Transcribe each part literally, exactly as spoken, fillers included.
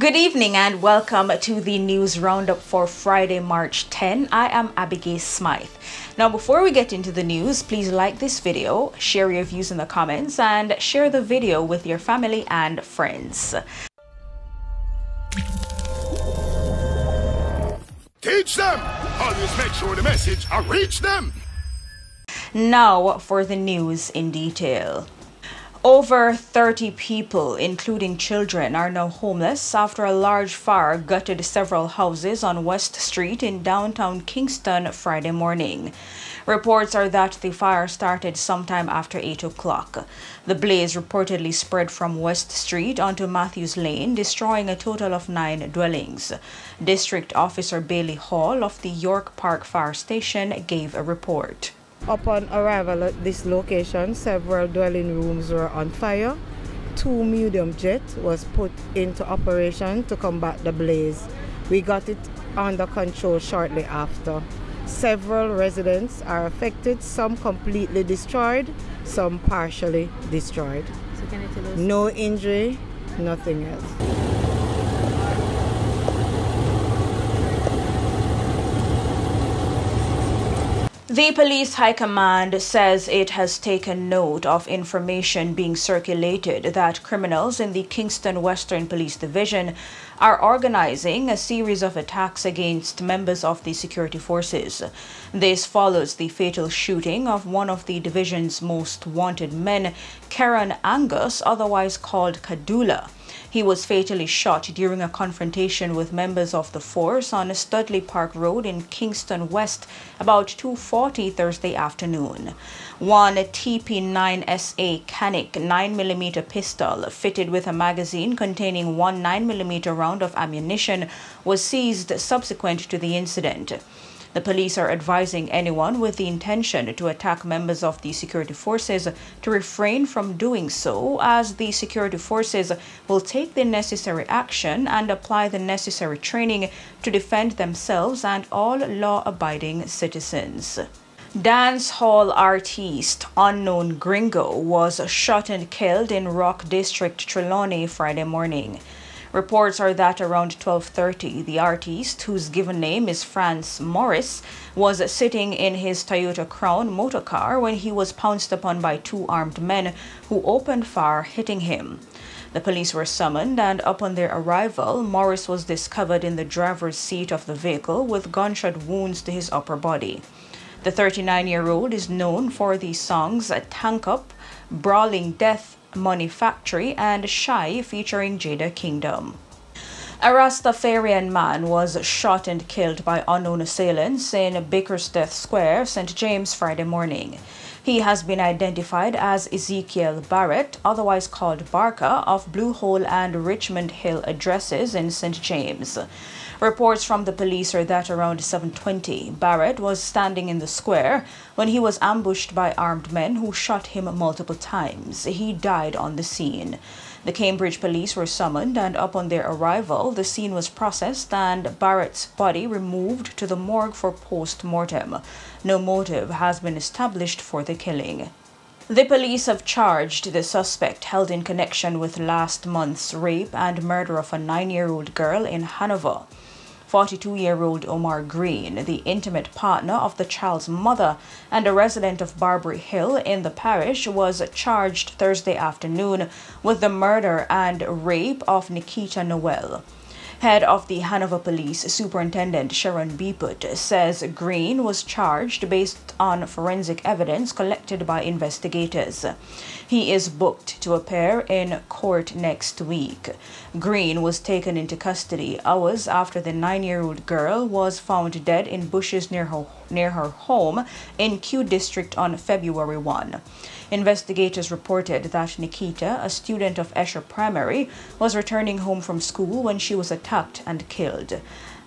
Good evening and welcome to the news roundup for Friday, March tenth. I am Abigail Smythe. Now, before we get into the news, please like this video, share your views in the comments, and share the video with your family and friends. Teach them! Always make sure the message I reach them! Now for the news in detail. Over thirty people, including children, are now homeless after a large fire gutted several houses on West Street in downtown Kingston Friday morning. Reports are that the fire started sometime after eight o'clock. The blaze reportedly spread from West Street onto Matthews Lane, destroying a total of nine dwellings. District Officer Bailey Hall of the York Park Fire Station gave a report. Upon arrival at this location, several dwelling rooms were on fire. Two medium jets was put into operation to combat the blaze. We got it under control shortly after. Several residents are affected, some completely destroyed, some partially destroyed. So can I tell us? No injury, nothing else. The police high command says it has taken note of information being circulated that criminals in the Kingston Western Police Division are organizing a series of attacks against members of the security forces. This follows the fatal shooting of one of the division's most wanted men, Karen Angus, otherwise called Kadula. He was fatally shot during a confrontation with members of the force on Studley Park Road in Kingston West about two forty Thursday afternoon. One T P nine S A Canic nine millimeter pistol fitted with a magazine containing one nine millimeter round of ammunition was seized subsequent to the incident. The police are advising anyone with the intention to attack members of the security forces to refrain from doing so, as the security forces will take the necessary action and apply the necessary training to defend themselves and all law-abiding citizens. Dance hall artist Unknown Gringo was shot and killed in Rock District, Trelawney, Friday morning. Reports are that around twelve thirty, the artist, whose given name is France Morris, was sitting in his Toyota Crown motorcar when he was pounced upon by two armed men who opened fire, hitting him. The police were summoned, and upon their arrival, Morris was discovered in the driver's seat of the vehicle with gunshot wounds to his upper body. The thirty-nine-year-old is known for the songs Tank Up, Brawling Death, Money Factory, and Shy featuring Jada Kingdom. A Rastafarian man was shot and killed by unknown assailants in Bickersteth Square, Saint James, Friday morning. He has been identified as Ezekiel Barrett, otherwise called Barker, of Blue Hole and Richmond Hill addresses in Saint James. Reports from the police are that around seven twenty, Barrett was standing in the square when he was ambushed by armed men who shot him multiple times. He died on the scene. The Cambridge police were summoned, and upon their arrival, the scene was processed and Barrett's body removed to the morgue for post-mortem. No motive has been established for the killing. The police have charged the suspect, held in connection with last month's rape and murder of a nine-year-old girl in Hanover. forty-two-year-old Omar Green, the intimate partner of the child's mother and a resident of Barbary Hill in the parish, was charged Thursday afternoon with the murder and rape of Nikita Noel. Head of the Hanover Police Superintendent Sharon Beeput says Green was charged based on forensic evidence collected by investigators. He is booked to appear in court next week. Green was taken into custody hours after the nine-year-old girl was found dead in bushes near her, near her home in Q District on February first. Investigators reported that Nikita, a student of Escher Primary, was returning home from school when she was attacked and killed.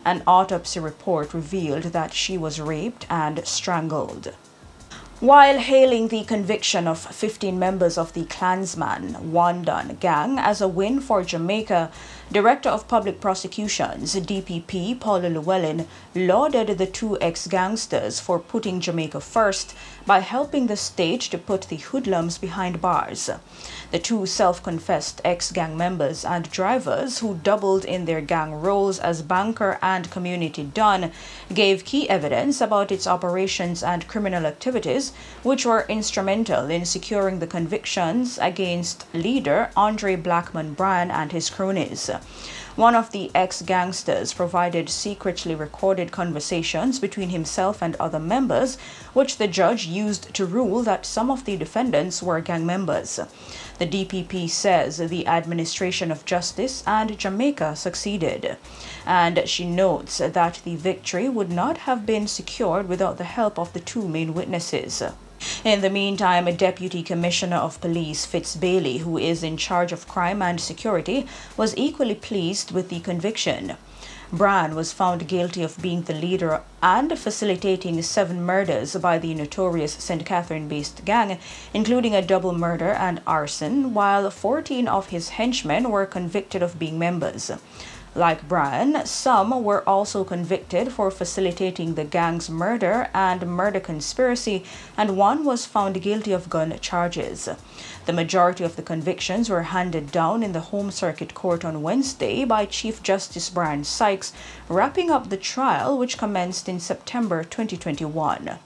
An autopsy report revealed that she was raped and strangled. While hailing the conviction of fifteen members of the Klansman, Wandon Gang as a win for Jamaica, Director of Public Prosecutions, D P P, Paula Llewellyn, lauded the two ex-gangsters for putting Jamaica first by helping the state to put the hoodlums behind bars. The two self-confessed ex-gang members and drivers who doubled in their gang roles as Banker and Community Don gave key evidence about its operations and criminal activities, which were instrumental in securing the convictions against leader Andre Blackman Bryan and his cronies. One of the ex-gangsters provided secretly recorded conversations between himself and other members, which the judge used to rule that some of the defendants were gang members. The D P P says the administration of justice and Jamaica succeeded, and she notes that the victory would not have been secured without the help of the two main witnesses. In the meantime, a Deputy Commissioner of Police, Fitz Bailey, who is in charge of crime and security, was equally pleased with the conviction. Bryan was found guilty of being the leader and facilitating seven murders by the notorious Saint Catherine-based gang, including a double murder and arson, while fourteen of his henchmen were convicted of being members. Like Bryan, some were also convicted for facilitating the gang's murder and murder conspiracy, and one was found guilty of gun charges. The majority of the convictions were handed down in the Home Circuit Court on Wednesday by Chief Justice Bryan Sykes, wrapping up the trial, which commenced in September twenty twenty-one.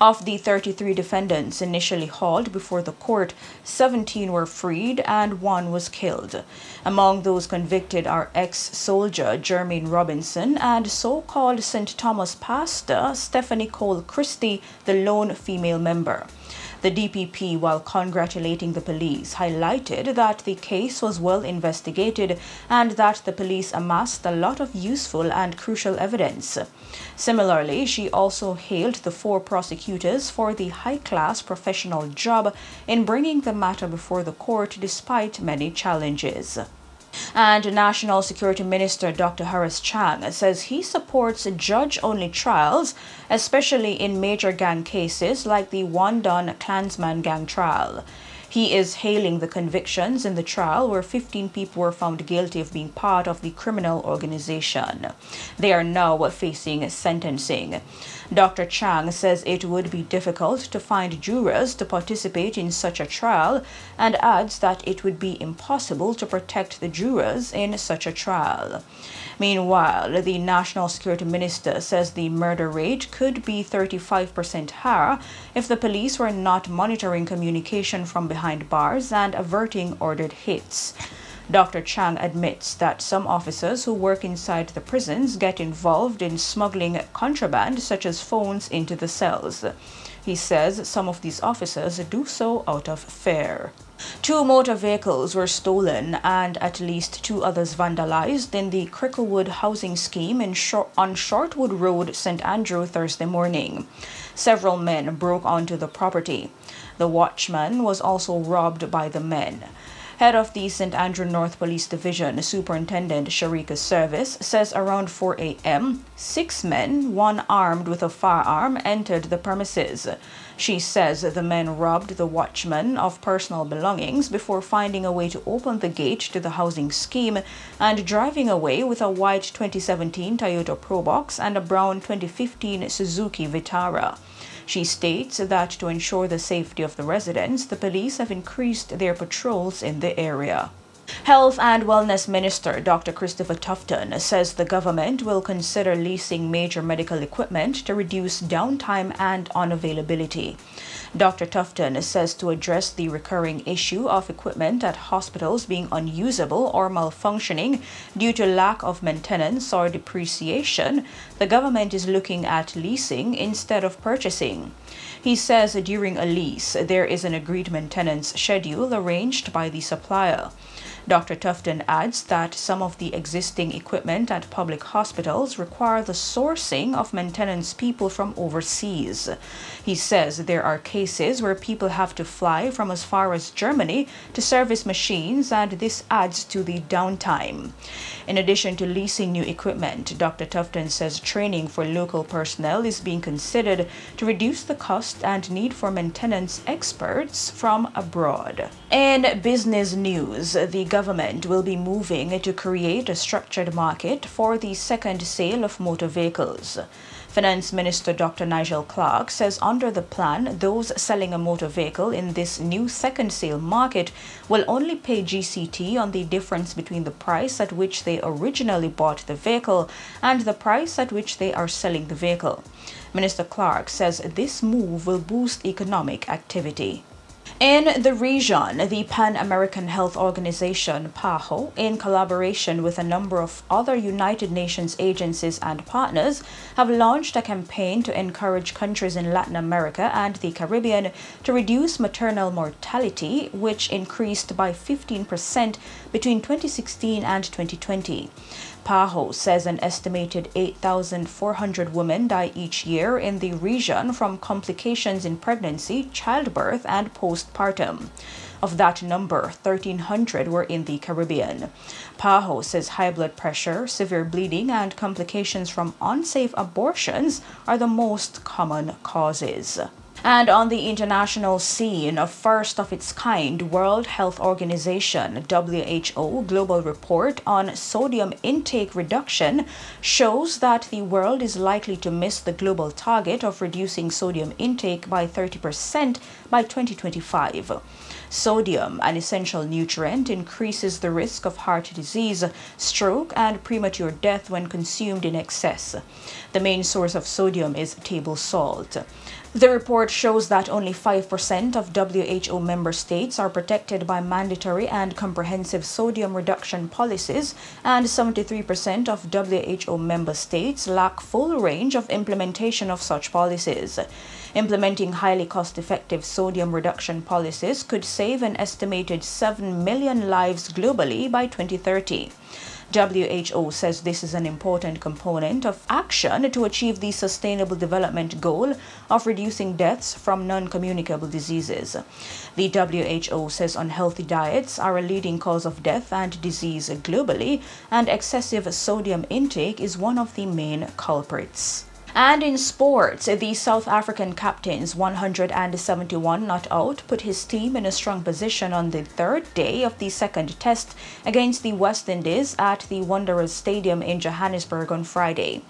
Of the thirty-three defendants initially hauled before the court, seventeen were freed and one was killed. Among those convicted are ex-soldier Jermaine Robinson and so-called Saint Thomas pastor Stephanie Cole Christie, the lone female member. The D P P, while congratulating the police, highlighted that the case was well investigated and that the police amassed a lot of useful and crucial evidence. Similarly, she also hailed the four prosecutors for the high-class professional job in bringing the matter before the court despite many challenges. And National Security Minister Doctor Horace Chang says he supports judge-only trials, especially in major gang cases like the Wandon Klansman gang trial. He is hailing the convictions in the trial where fifteen people were found guilty of being part of the criminal organization. They are now facing sentencing. Doctor Chang says it would be difficult to find jurors to participate in such a trial and adds that it would be impossible to protect the jurors in such a trial. Meanwhile, the National Security Minister says the murder rate could be thirty-five percent higher if the police were not monitoring communication from behind behind bars and averting ordered hits. Doctor Chang admits that some officers who work inside the prisons get involved in smuggling contraband such as phones into the cells. He says some of these officers do so out of fear. Two motor vehicles were stolen and at least two others vandalized in the Cricklewood housing scheme in Shor- on Shortwood Road, Saint Andrew, Thursday morning. Several men broke onto the property. The watchman was also robbed by the men. Head of the Saint Andrew North Police Division, Superintendent Sharika Service, says around four a m, six men, one armed with a firearm, entered the premises. She says the men robbed the watchman of personal belongings before finding a way to open the gate to the housing scheme and driving away with a white twenty seventeen Toyota Probox and a brown twenty fifteen Suzuki Vitara. She states that to ensure the safety of the residents, the police have increased their patrols in the area. Health and Wellness Minister Doctor Christopher Tufton says the government will consider leasing major medical equipment to reduce downtime and unavailability. Doctor Tufton says to address the recurring issue of equipment at hospitals being unusable or malfunctioning due to lack of maintenance or depreciation, the government is looking at leasing instead of purchasing. He says during a lease, there is an agreed maintenance schedule arranged by the supplier. Doctor Tufton adds that some of the existing equipment at public hospitals require the sourcing of maintenance people from overseas. He says there are cases where people have to fly from as far as Germany to service machines, and this adds to the downtime. In addition to leasing new equipment, Doctor Tufton says training for local personnel is being considered to reduce the cost and need for maintenance experts from abroad. In business news, the government will be moving to create a structured market for the second sale of motor vehicles. Finance Minister Doctor Nigel Clark says under the plan, those selling a motor vehicle in this new second sale market will only pay G C T on the difference between the price at which they originally bought the vehicle and the price at which they are selling the vehicle. Minister Clark says this move will boost economic activity. In the region, the Pan-American Health Organization, PAHO, in collaboration with a number of other United Nations agencies and partners, have launched a campaign to encourage countries in Latin America and the Caribbean to reduce maternal mortality, which increased by fifteen percent between twenty sixteen and twenty twenty. PAHO says an estimated eight thousand four hundred women die each year in the region from complications in pregnancy, childbirth, and postpartum. Of that number, one thousand three hundred were in the Caribbean. PAHO says high blood pressure, severe bleeding, and complications from unsafe abortions are the most common causes. And on the international scene, a first-of-its-kind World Health Organization W H O Global Report on Sodium Intake Reduction shows that the world is likely to miss the global target of reducing sodium intake by thirty percent by twenty twenty-five. Sodium, an essential nutrient, increases the risk of heart disease, stroke, and premature death when consumed in excess. The main source of sodium is table salt. The report shows that only five percent of W H O member states are protected by mandatory and comprehensive sodium reduction policies, and seventy-three percent of W H O member states lack full range of implementation of such policies. Implementing highly cost-effective sodium reduction policies could save an estimated seven million lives globally by twenty thirty. W H O says this is an important component of action to achieve the Sustainable Development Goal of reducing deaths from non-communicable diseases. The W H O says unhealthy diets are a leading cause of death and disease globally, and excessive sodium intake is one of the main culprits. And in sports, the South African captain's one hundred seventy-one not out put his team in a strong position on the third day of the second test against the West Indies at the Wanderers Stadium in Johannesburg on Friday.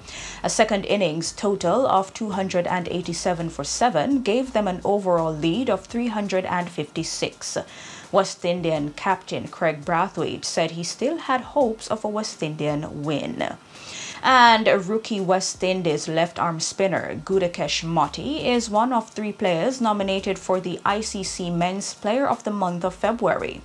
A second innings total of two hundred eighty-seven for seven gave them an overall lead of three hundred fifty-six. West Indian captain Craig Brathwaite said he still had hopes of a West Indian win. And rookie West Indies left-arm spinner Gudakesh Motie is one of three players nominated for the I C C Men's Player of the Month of February.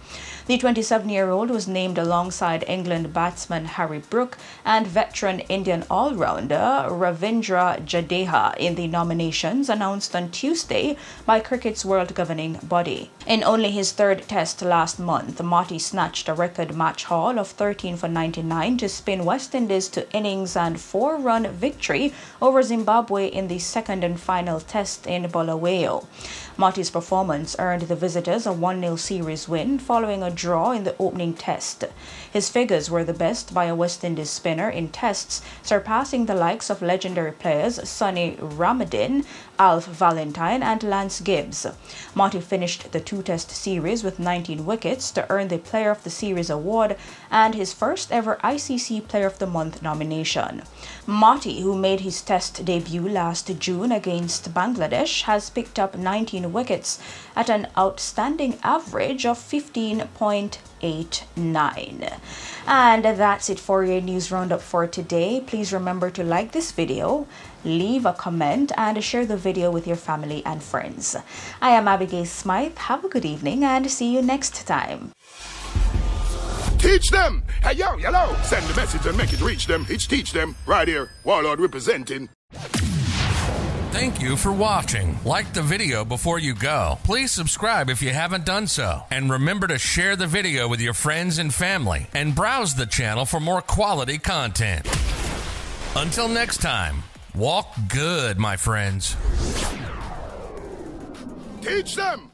The twenty-seven-year-old was named alongside England batsman Harry Brook and veteran Indian all-rounder Ravindra Jadeja in the nominations announced on Tuesday by cricket's world governing body. In only his third test last month, Motie snatched a record match haul of thirteen for ninety-nine to spin West Indies to innings and four-run victory over Zimbabwe in the second and final test in Bulawayo. Motie's performance earned the visitors a one nil series win following a draw in the opening test. His figures were the best by a West Indies spinner in tests, surpassing the likes of legendary players Sonny Ramadin, Alf Valentine, and Lance Gibbs. Motie finished the two-test series with nineteen wickets to earn the Player of the Series award and his first ever I C C Player of the Month nomination. Motie, who made his test debut last June against Bangladesh, has picked up nineteen wickets at an outstanding average of fifteen point eight nine. And that's it for your news roundup for today. Please remember to like this video, leave a comment, and share the video with your family and friends. I am Abigail Smythe. Have a good evening and see you next time. Teach them! Hey, yo, hello! Send the message and make it reach them. It's Teach Them, right here. Warlord representing. Thank you for watching. Like the video before you go. Please subscribe if you haven't done so. And remember to share the video with your friends and family. And browse the channel for more quality content. Until next time, walk good, my friends. Teach them!